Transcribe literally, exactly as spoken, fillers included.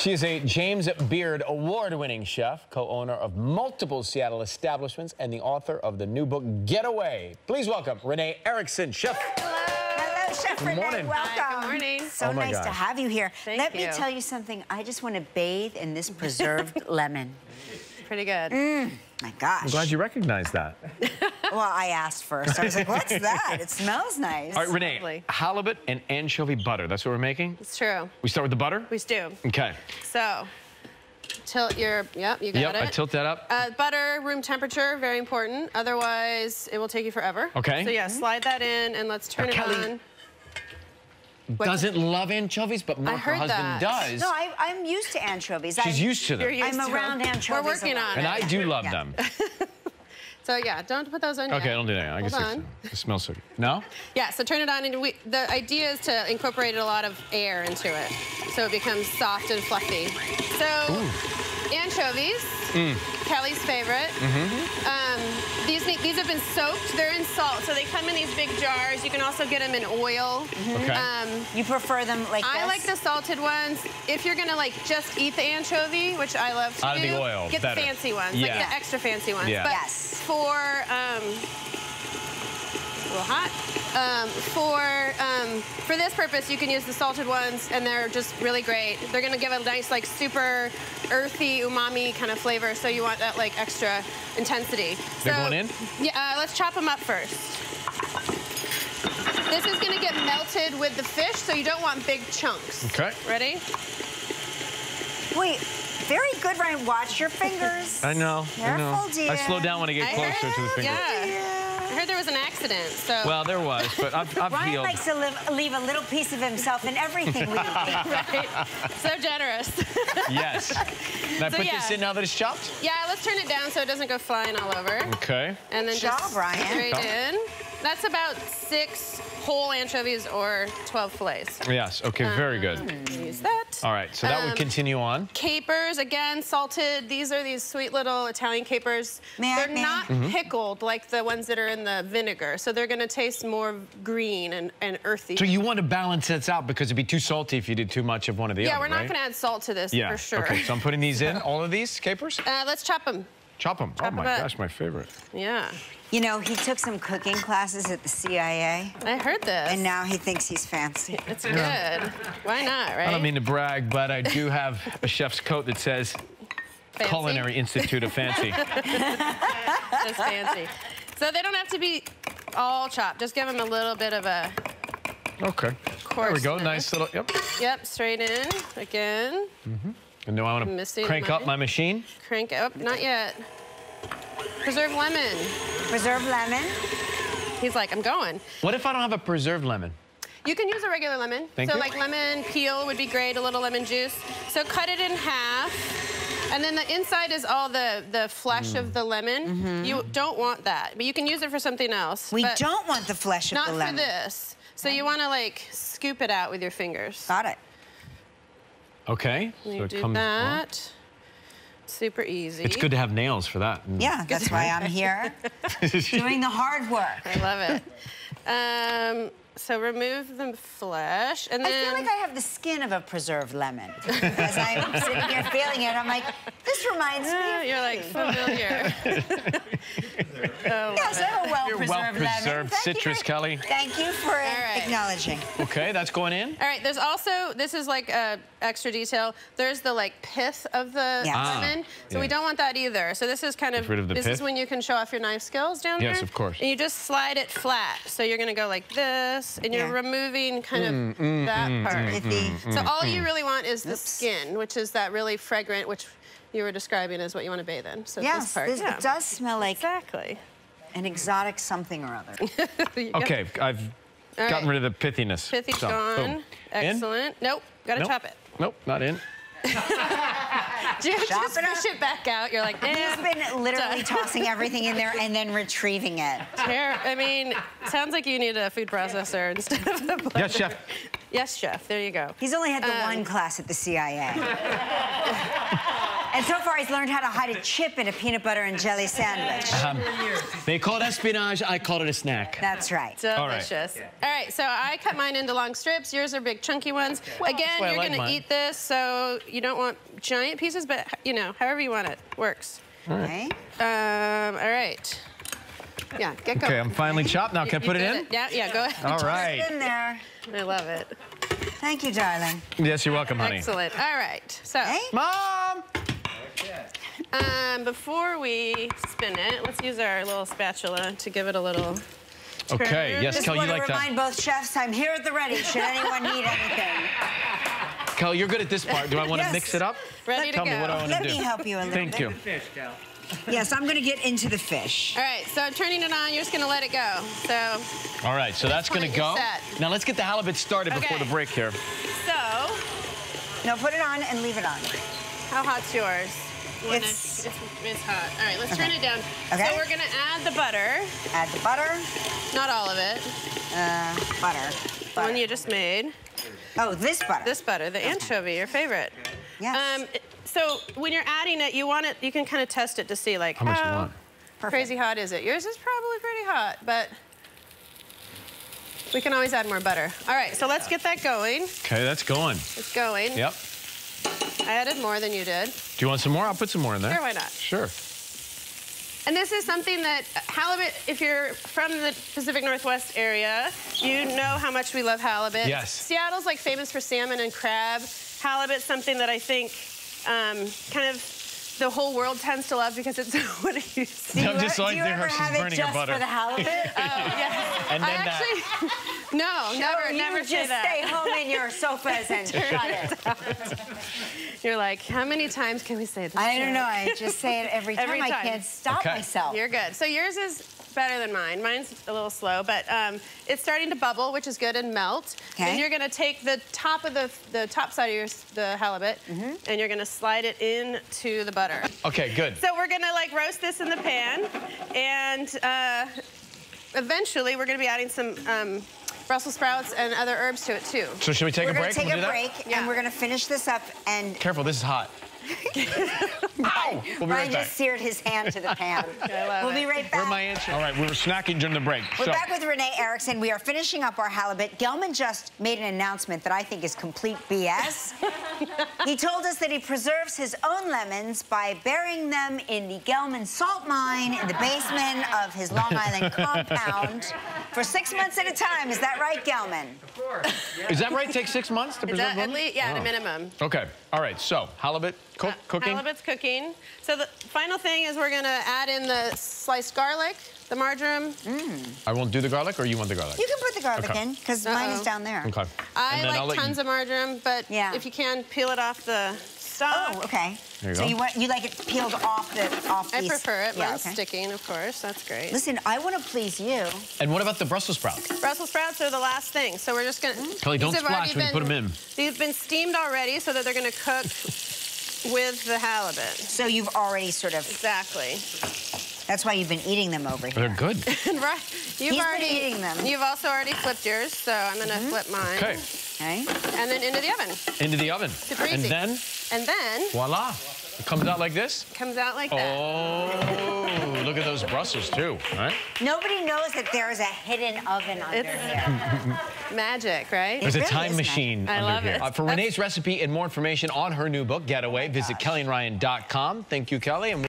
She's a James Beard award-winning chef, co-owner of multiple Seattle establishments, and the author of the new book, Getaway. Please welcome Renee Erickson, chef. Chef Renee, welcome. Hi, good morning. So oh nice gosh. to have you here. Thank Let you. me tell you something. I just want to bathe in this preserved lemon. Pretty good. Mm, my gosh. I'm glad you recognized that. Well, I asked first. I was like, what's that? It smells nice. All right, Renee, Lovely. halibut and anchovy butter. That's what we're making? It's true. We start with the butter? We do. Okay. So, tilt your, yep, you got yep, it. Yep, I tilt that up. Uh, butter, room temperature, very important. Otherwise, it will take you forever. Okay. So, yeah, mm-hmm. slide that in, and let's turn now, it Kelly, on. What? Doesn't love anchovies, but Mark, her husband, that. does. No, I, I'm used to anchovies. She's I'm, used to them. Used I'm to around them. anchovies. We're working on it. And I do love yeah. them. So, yeah, don't put those on yet. Okay, don't do that. I Hold guess on. It smells so good. No? Yeah, so turn it on. and we, The idea is to incorporate a lot of air into it, so it becomes soft and fluffy. So, Ooh. anchovies, mm. Kelly's favorite. Mm-hmm. um, these, these have been soaked. They're in salt, so they come in these big jars. You can also get them in oil. Mm-hmm. Okay. Um, you prefer them like I this? I like the salted ones. If you're going to, like, just eat the anchovy, which I love to Out do, of the oil, get better. the fancy ones, yeah. like the extra fancy ones. Yeah. But yes. For, um, a little hot. Um, for um, for this purpose, you can use the salted ones, and they're just really great. They're gonna give a nice, like, super earthy umami kind of flavor. So you want that, like, extra intensity. They're so, going in? Yeah. Uh, let's chop them up first. This is gonna get melted with the fish, so you don't want big chunks. Okay. Ready? Wait. Very good, Ryan. Watch your fingers. I know. Careful, I know. Dear. I slow down when I get closer I heard, to the fingers. Yeah. yeah. I heard there was an accident. So. Well, there was, but I've, I've Ryan healed. Ryan likes to live, leave a little piece of himself in everything we eat. Right? So generous. Yes. Can I so, put yeah. this in now that it's chopped? Yeah, let's turn it down so it doesn't go flying all over. Okay. And then Job, just Ryan. straight Come. in. That's about six whole anchovies or twelve fillets. Yes. Okay. Very um, good. Use that. All right. So that um, would continue on. Capers, again, salted. These are these sweet little Italian capers. May they're I, not I? pickled like the ones that are in the vinegar, so they're going to taste more green and, and earthy. So you want to balance this out because it'd be too salty if you did too much of one of the yeah, other. Yeah, we're not right? going to add salt to this yeah. for sure. Okay. So I'm putting these in. All of these capers. Uh, let's chop them. Chop them. Chop oh my gosh, my favorite. Yeah. You know, he took some cooking classes at the C I A. I heard this. And now he thinks he's fancy. It's yeah. good. Why not, right? I don't mean to brag, but I do have a chef's coat that says fancy? Culinary Institute of Fancy. That's fancy. So they don't have to be all chopped. Just give them a little bit of a Okay. There we go. Nice little, yep. Yep, straight in again. Mm-hmm. And now I want to crank mine. up my machine. Crank up. Not yet. Preserved lemon. Preserved lemon. He's like, I'm going. What if I don't have a preserved lemon? You can use a regular lemon. Thank so you. like lemon peel would be great, a little lemon juice. So cut it in half. And then the inside is all the, the flesh mm. of the lemon. Mm-hmm. You don't want that, but you can use it for something else. We don't want the flesh of the lemon. Not for this. So you want to, like, scoop it out with your fingers. Got it. Okay. You so it do comes that. Up. Super easy. It's good to have nails for that. Yeah, that's why I'm here, doing the hard work. I love it. Um, so remove the flesh, and then... I feel like I have the skin of a preserved lemon. As I'm sitting here feeling it, I'm like, this reminds me of You're like, familiar. oh, yes, I have a well-preserved well lemon. Preserved citrus, for, Kelly. Thank you for right. acknowledging. Okay, that's going in. All right, there's also, this is like uh, extra detail, there's the, like, pith of the yes. lemon, so yeah. we don't want that either. So this is kind of, of this pith. is when you can show off your knife skills down yes, here. Yes, of course. And you just slide it flat. So you're going to go like this. And you're yeah. removing kind of mm, mm, that mm, part. Mm, mm, mm, so all mm. you really want is the Oops. skin, which is that really fragrant, which you were describing as what you want to bathe in. So yes, this part, this, yeah. it does smell like exactly an exotic something or other. Okay, go. I've all gotten right. rid of the pithiness. Pithy's so, gone. Boom. Excellent. In? Nope, gotta nope. chop it. Nope, not in. Do you just it push up? it back out? You're like, eh. He's been literally tossing everything in there and then retrieving it. I mean, sounds like you need a food processor instead of the blender. Yes, chef. Yes, chef. There you go. He's only had the um, one class at the C I A. And so far, he's learned how to hide a chip in a peanut butter and jelly sandwich. Um, they call it espionage. I call it a snack. That's right. Delicious. All right, All right so I cut mine into long strips. Yours are big, chunky ones. Well, Again, you're like going to eat this, so you don't want giant pieces, but, you know, however you want it works. All right. Um, all right. Yeah, get going. Okay, I'm finally chopped now. Can you, I put it in? It. Yeah, yeah, go ahead. All right. It's in there. I love it. Thank you, darling. Yes, you're welcome, honey. Excellent. All right. So, hey? Mom! Um, before we spin it, let's use our little spatula to give it a little turn. Okay, yes, Kel, you like that. I just want to remind both chefs, I'm here at the ready should anyone need anything. Kel, you're good at this part. Do I want yes. to mix it up? Ready Tell to go. Me what I want Let to do. Let me help you a little Thank bit. Thank you. Yes, I'm going to get into the fish. All right, so I'm turning it on. You're just going to let it go. So. All right, so that's going to go. Set. Now let's get the halibut started okay. before the break here. So. Now put it on and leave it on. How hot's yours? It's, it's, it's hot. All right, let's okay. turn it down. Okay. So we're going to add the butter. Add the butter. Not all of it. Uh, butter. butter. The one you just made. Oh, this butter. This butter, the okay. anchovy, your favorite. Yes. Um, So when you're adding it, you want it. You can kind of test it to see, like, how, how much crazy hot is it? Yours is probably pretty hot, but we can always add more butter. All right, so let's get that going. Okay, that's going. It's going. Yep. I added more than you did. Do you want some more? I'll put some more in there. Sure, why not? Sure. And this is something that halibut, if you're from the Pacific Northwest area, you know how much we love halibut. Yes. Seattle's like famous for salmon and crab. Halibut's something that I think. Um, kind of the whole world tends to love because it's what do you see? No, I'm just like do you ever have it just for the halibut? Oh, yes. And then I actually, that. no, sure, never, you never just say that. Stay home in your sofas and cut it out. You're like, how many times can we say this? I don't know. I just say it every time. Every time. I can't stop okay. myself. You're good. So yours is better than mine. Mine's a little slow, but um, it's starting to bubble, which is good, and melt. Okay. And you're going to take the top of the the top side of your the halibut, mm-hmm. and you're going to slide it into the butter. Okay, good. So we're gonna like roast this in the pan, and uh, eventually we're gonna be adding some um, Brussels sprouts and other herbs to it too. So should we take we're a break? We're gonna take we'll a break, that? and yeah. we're gonna finish this up and. Careful, this is hot. Ow! We'll be right Ryan back. just seared his hand to the pan. I love we'll it. be right back. Where my answer? All right, we were snacking during the break. We're so. back with Renee Erickson. We are finishing up our halibut. Gelman just made an announcement that I think is complete B S. He told us that he preserves his own lemons by burying them in the Gelman salt mine in the basement of his Long Island compound for six months at a time. Is that right, Gelman? Of course. Yeah. Is that right? Take six months to preserve them? At least, yeah, oh. at a minimum. Okay. All right. So halibut. Cook, cooking. Halibut's cooking. So the final thing is we're going to add in the sliced garlic, the marjoram. Mm. I won't do the garlic, or you want the garlic? You can put the garlic okay. in, because uh-oh. mine is down there. Okay. I like I'll tons you... of marjoram, but yeah. if you can, peel it off the stalk. Oh, okay. There you so go. you want you like it peeled off the off. I these... prefer it. Yeah, mine's okay. sticking, of course. That's great. Listen, I want to please you. And what about the Brussels sprouts? Brussels sprouts are the last thing, so we're just going to. Kelly, don't splash when you put them in. They've been steamed already, so that they're going to cook. With the halibut. So you've already sort of... Exactly. That's why you've been eating them over here. They're good. right. You've He's already... been eating them. You've also already flipped yours, so I'm going to mm-hmm. flip mine. Okay. Okay. And then into the oven. Into the oven. Super easy. And then? And then... Voila. It comes out like this? Comes out like that. Oh, look at those Brussels, too. All right. Nobody knows that there is a hidden oven under it's here. Magic, right? There's it a really time machine magic. under I love here. It. Uh, for Renee's recipe and more information on her new book, Getaway, visit kelly and ryan dot com. Thank you, Kelly. And